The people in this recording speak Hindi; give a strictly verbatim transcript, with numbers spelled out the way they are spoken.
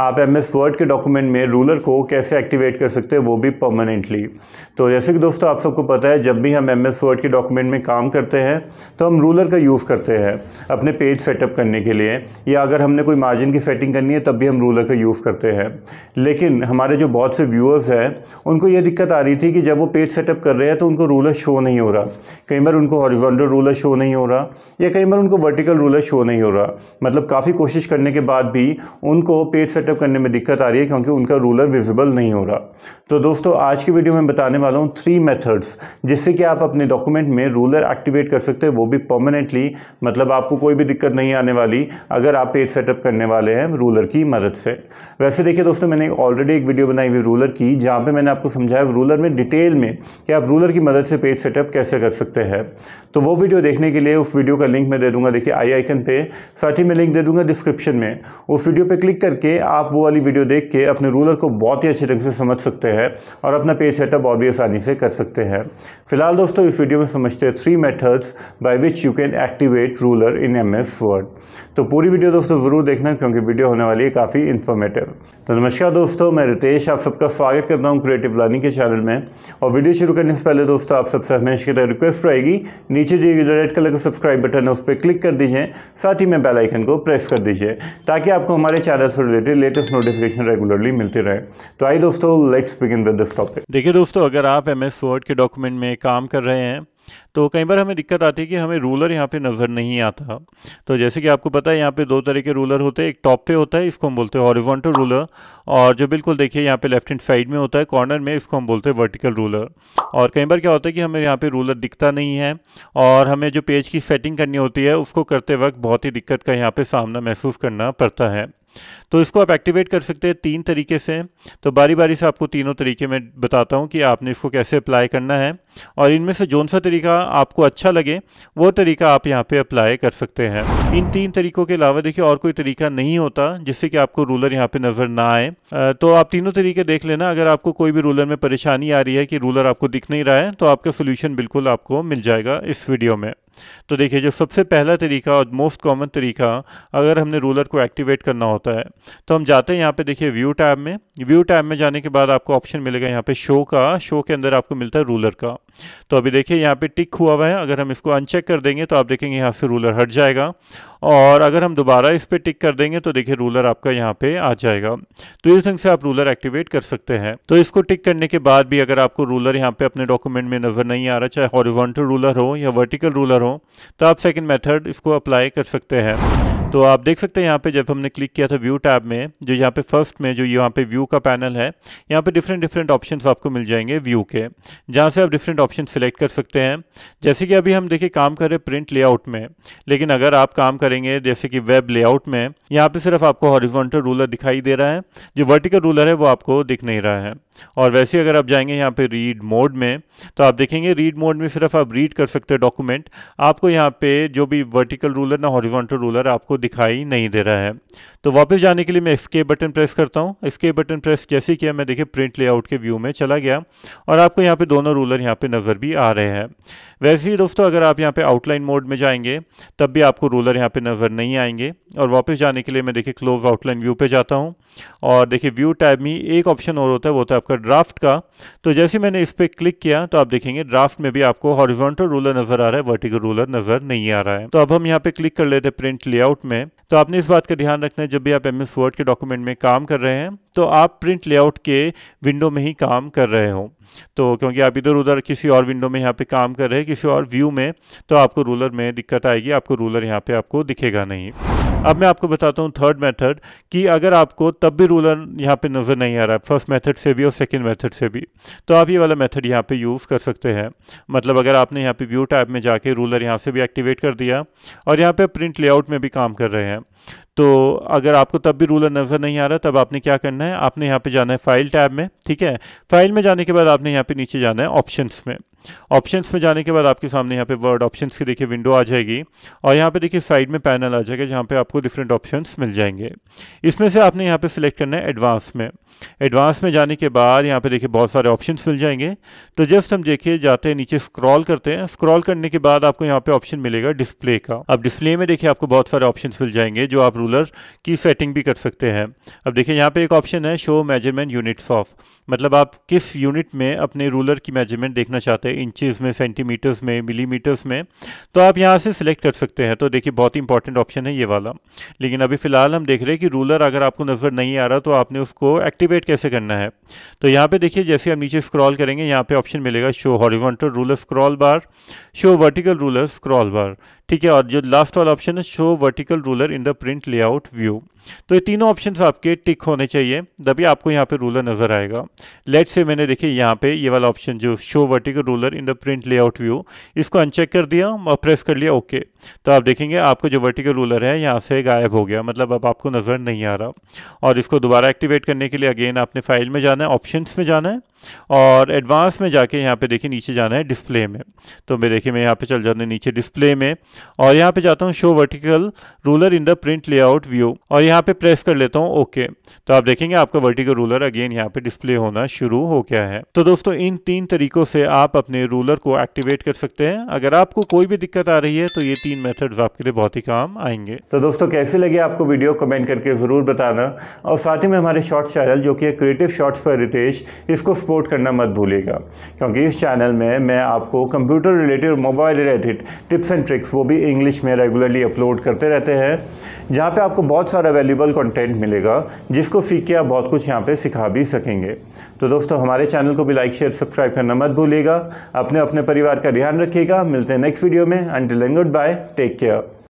आप एम एस वर्ड के डॉक्यूमेंट में रूलर को कैसे एक्टिवेट कर सकते हैं, वो भी परमानेंटली। तो जैसे कि दोस्तों आप सबको पता है, जब भी हम एम एस वर्ड के डॉक्यूमेंट में काम करते हैं तो हम रूलर का यूज़ करते हैं अपने पेज सेटअप करने के लिए, या अगर हमने कोई मार्जिन की सेटिंग करनी है तब भी हम रूलर का यूज़ करते हैं। लेकिन हमारे जो बहुत से व्यूअर्स हैं उनको ये दिक्कत आ रही थी कि जब वो पेज सेटअप कर रहे हैं तो उनको रूलर शो नहीं हो रहा, कई बार उनको हॉरिजॉन्टल रूलर शो नहीं हो रहा, या कई बार उनको वर्टिकल रूलर शो नहीं हो रहा। मतलब काफ़ी कोशिश करने के बाद भी उनको पेज सेटअप करने में दिक्कत आ रही है क्योंकि उनका रूलर विजिबल नहीं हो रहा। तो दोस्तों आज की वीडियो में बताने वाला हूँ थ्री मेथड्स जिससे कि आप अपने डॉक्यूमेंट में रूलर एक्टिवेट कर सकते हैं, वो भी परमानेंटली। मतलब आपको कोई भी दिक्कत नहीं आने वाली अगर आप पेज सेटअप करने वाले हैं रूलर की मदद से। वैसे देखिए दोस्तों, मैंने ऑलरेडी एक वीडियो बनाई हुई रूलर की, जहाँ पर मैंने आपको समझाया रूलर में डिटेल में कि आप रूलर की मदद से पेज सेटअप कैसे कर सकते हैं। तो वो वीडियो देखने के लिए उस वीडियो का लिंक मैं दे दूँगा, देखिए आई आइकन पे, साथ ही मैं लिंक दे दूँगा डिस्क्रिप्शन में। उस वीडियो पर क्लिक करके आप वो वाली वीडियो देख के अपने रूलर को बहुत ही अच्छे ढंग से समझ सकते हैं और अपना पेज सेटअप और भी आसानी से कर सकते हैं। फिलहाल दोस्तों इस वीडियो में समझते हैं three methods by which you can activate ruler in M S Word. तो पूरी वीडियो दोस्तों ज़रूर देखना क्योंकि वीडियो होने वाली है काफ़ी इन्फॉर्मेटिव। तो नमस्कार दोस्तों, मैं रितेश आप सबका स्वागत करता हूँ क्रिएटिव लर्निंग के चैनल में। और वीडियो शुरू करने से पहले दोस्तों आप सबसे हमेशा की तरह रिक्वेस्ट रहेगी, नीचे जो रेड कलर का सब्सक्राइब बटन है उस पर क्लिक कर दीजिए, साथ ही में बेल आइकन को प्रेस कर दीजिए ताकि आपको हमारे चैनल से रिलेटेड लेटेस्ट नोटिफिकेशन रेगुलरली मिलते रहे। तो आई दोस्तों let's begin with this topic. देखिए दोस्तों, अगर आप एम एस वर्ड के डॉक्यूमेंट में काम कर रहे हैं तो कई बार हमें दिक्कत आती है कि हमें रूलर यहाँ पे नज़र नहीं आता। तो जैसे कि आपको पता है यहाँ पे दो तरह के रूलर होते हैं, एक टॉप पे होता है, इसको हम बोलते हैं हॉरिजॉन्टल रूलर, और जो बिल्कुल देखिए यहाँ पे लेफ्ट हैंड साइड में होता है कॉर्नर में, इसको हम बोलते हैं वर्टिकल रूलर। और कई बार क्या होता है कि हमें यहाँ पर रूलर दिखता नहीं है और हमें जो पेज की सेटिंग करनी होती है उसको करते वक्त बहुत ही दिक्कत का यहाँ पर सामना महसूस करना पड़ता है। तो इसको आप एक्टिवेट कर सकते हैं तीन तरीके से। तो बारी बारी से आपको तीनों तरीके में बताता हूँ कि आपने इसको कैसे अप्लाई करना है, और इनमें से जौन सा तरीका आपको अच्छा लगे वो तरीका आप यहाँ पे अप्लाई कर सकते हैं। इन तीन तरीकों के अलावा देखिए और कोई तरीका नहीं होता जिससे कि आपको रूलर यहाँ पे नज़र ना आए। तो आप तीनों तरीके देख लेना। अगर आपको कोई भी रूलर में परेशानी आ रही है कि रूलर आपको दिख नहीं रहा है तो आपका सोल्यूशन बिल्कुल आपको मिल जाएगा इस वीडियो में। तो देखिए जो सबसे पहला तरीका और मोस्ट कॉमन तरीका, अगर हमने रूलर को एक्टिवेट करना होता है तो हम जाते हैं यहाँ पे देखिए व्यू टैब में। व्यू टैब में जाने के बाद आपको ऑप्शन मिलेगा यहाँ पे शो का, शो के अंदर आपको मिलता है रूलर का। तो अभी देखिए यहाँ पे टिक हुआ हुआ है, अगर हम इसको अनचेक कर देंगे तो आप देखेंगे यहाँ से रूलर हट जाएगा, और अगर हम दोबारा इस पर टिक कर देंगे तो देखिए रूलर आपका यहाँ पे आ जाएगा। तो इस ढंग से आप रूलर एक्टिवेट कर सकते हैं। तो इसको टिक करने के बाद भी अगर आपको रूलर यहाँ पे अपने डॉक्यूमेंट में नज़र नहीं आ रहा, चाहे हॉरिजॉन्टल रूलर हो या वर्टिकल रूलर हो, तो आप सेकेंड मेथड इसको अप्लाई कर सकते हैं। तो आप देख सकते हैं यहाँ पे जब हमने क्लिक किया था व्यू टैब में, जो यहाँ पे फर्स्ट में जो यहाँ पे व्यू का पैनल है, यहाँ पे डिफरेंट डिफरेंट ऑप्शंस आपको मिल जाएंगे व्यू के, जहाँ से आप डिफरेंट ऑप्शन सिलेक्ट कर सकते हैं। जैसे कि अभी हम देखिए काम कर रहे हैं प्रिंट लेआउट में, लेकिन अगर आप काम करेंगे जैसे कि वेब लेआउट में, यहाँ पर सिर्फ आपको हॉरिजॉन्टल रूलर दिखाई दे रहा है, जो वर्टिकल रूलर है वो आपको दिख नहीं रहा है। और वैसे अगर आप जाएंगे यहाँ पे रीड मोड में तो आप देखेंगे रीड मोड में सिर्फ आप रीड कर सकते हैं डॉक्यूमेंट, आपको यहाँ पे जो भी वर्टिकल रूलर ना हॉरिजॉन्टल रूलर आपको दिखाई नहीं दे रहा है। तो वापस जाने के लिए मैं एस्केप बटन प्रेस करता हूँ। एस्केप बटन प्रेस जैसे किया मैं देखिए प्रिंट लेआउट के व्यू में चला गया, और आपको यहाँ पर दोनों रूलर यहाँ पर नज़र भी आ रहे हैं। वैसे ही दोस्तों अगर आप यहाँ पर आउटलाइन मोड में जाएंगे तब भी आपको रूलर यहाँ पर नज़र नहीं आएंगे। और वापस जाने के लिए मैं देखिए क्लोज आउटलाइन व्यू पर जाता हूँ, और देखिए व्यू टैब में एक ऑप्शन और होता है, वो होता है आपका ड्राफ्ट का। तो जैसे मैंने इस पर क्लिक किया तो आप देखेंगे ड्राफ्ट में भी आपको हॉरिजॉन्टल रूलर नज़र आ रहा है, वर्टिकल रूलर नज़र नहीं आ रहा है। तो अब हम यहाँ पे क्लिक कर लेते हैं प्रिंट लेआउट में। तो आपने इस बात का ध्यान रखना है जब भी आप एम एस वर्ड के डॉक्यूमेंट में काम कर रहे हैं तो आप प्रिंट लेआउट के विंडो में ही काम कर रहे हो, तो क्योंकि आप इधर उधर किसी और विंडो में यहाँ पे काम कर रहे हैं, किसी और व्यू में, तो आपको रूलर में दिक्कत आएगी, आपको रूलर यहाँ पे आपको दिखेगा नहीं। अब मैं आपको बताता हूँ थर्ड मेथड कि अगर आपको तब भी रूलर यहाँ पे नज़र नहीं आ रहा है, फर्स्ट मेथड से भी और सेकंड मेथड से भी, तो आप ये वाला मेथड यहाँ पे यूज़ कर सकते हैं। मतलब अगर आपने यहाँ पे व्यू टैब में जाके रूलर यहाँ से भी एक्टिवेट कर दिया और यहाँ पे प्रिंट लेआउट में भी काम कर रहे हैं, तो अगर आपको तब भी रूलर नज़र नहीं आ रहा तब आपने क्या करना है, आपने यहाँ पे जाना है फाइल टैब में, ठीक है। फाइल में जाने के बाद आपने यहाँ पे नीचे जाना है ऑप्शंस में। ऑप्शंस में जाने के बाद आपके सामने यहाँ पे वर्ड ऑप्शंस की देखिए विंडो आ जाएगी और यहाँ पे देखिए साइड में पैनल आ जाएगा जहाँ पे आपको डिफरेंट ऑप्शंस मिल जाएंगे। इसमें से आपने यहाँ पे सिलेक्ट करना है एडवांस में। एडवांस में जाने के बाद यहाँ पे देखिए बहुत सारे ऑप्शंस मिल जाएंगे। तो जस्ट हम देखिए जाते हैं नीचे स्क्रॉल करते हैं। स्क्रॉल करने के बाद आपको यहाँ पे ऑप्शन मिलेगा डिस्प्ले का। अब डिस्प्ले में देखिए आपको बहुत सारे ऑप्शंस मिल जाएंगे जो आप रूलर की सेटिंग भी कर सकते हैं। अब देखिए यहाँ पे एक ऑप्शन है शो मेजरमेंट यूनिट्स ऑफ, मतलब आप किस यूनिट में अपने रूलर की मेजरमेंट देखना चाहते हैं, इंचेस में, सेंटीमीटर्स में, मिलीमीटर्स में, तो आप यहाँ से सिलेक्ट कर सकते हैं। तो देखिए बहुत ही इंपॉर्टेंट ऑप्शन है ये वाला। लेकिन अभी फिलहाल हम देख रहे हैं कि रूलर अगर आपको नज़र नहीं आ रहा तो आपने उसको एक्टिवेट कैसे करना है। तो यहाँ पे देखिए जैसे हम नीचे स्क्रॉल करेंगे यहाँ पे ऑप्शन मिलेगा show horizontal ruler scroll bar, show vertical ruler scroll bar, ठीक है, और जो लास्ट वाला ऑप्शन है show vertical ruler in the print layout view. तो ये तीनों ऑप्शंस आपके टिक होने चाहिए तभी आपको यहाँ पे रूलर नज़र आएगा। लेट्स से मैंने देखिए यहाँ पे ये वाला ऑप्शन जो show vertical ruler in the print layout view, इसको अनचेक कर दिया और प्रेस कर लिया ओके, तो आप देखेंगे आपको जो वर्टिकल रूलर है यहाँ से गायब हो गया, मतलब अब आपको नज़र नहीं आ रहा। और इसको दोबारा एक्टिवेट करने के लिए अगेन आपने फाइल में जाना है, ऑप्शंस में जाना है और एडवांस में जाके यहाँ पे देखिए नीचे जाना है डिस्प्ले में। तो मैं देखिए मैं यहाँ पे चल जाता हूँ नीचे डिस्प्ले में और यहाँ पे जाता हूँ show vertical ruler in the print layout view और यहाँ पे प्रेस कर लेता हूँ ओके। तो आप देखेंगे आपका वर्टिकल रूलर अगेन यहाँ पे डिस्प्ले होना शुरू हो गया है। तो दोस्तों इन तीन तरीकों से आप अपने रूलर को एक्टिवेट कर सकते हैं। अगर आपको कोई भी दिक्कत आ रही है तो ये तीन मेथड्स आपके लिए बहुत ही काम आएंगे। तो दोस्तों कैसे लगे आपको वीडियो कमेंट करके ज़रूर बताना और साथ ही में हमारे शॉर्ट्स चैनल जो कि क्रिएटिव शॉर्ट्स बाय रितेश, इसको सपोर्ट करना मत भूलिएगा क्योंकि इस चैनल में मैं आपको computer related, mobile related tips and tricks वो भी इंग्लिश में रेगुलरली अपलोड करते रहते हैं जहाँ पे आपको बहुत सारा वैल्यूबल कंटेंट मिलेगा जिसको सीख के आप बहुत कुछ यहाँ पे सिखा भी सकेंगे। तो दोस्तों हमारे चैनल को भी लाइक शेयर सब्सक्राइब करना मत भूलिएगा। अपने अपने परिवार का ध्यान रखिएगा। मिलते हैं नेक्स्ट वीडियो में। Until then goodbye, take care.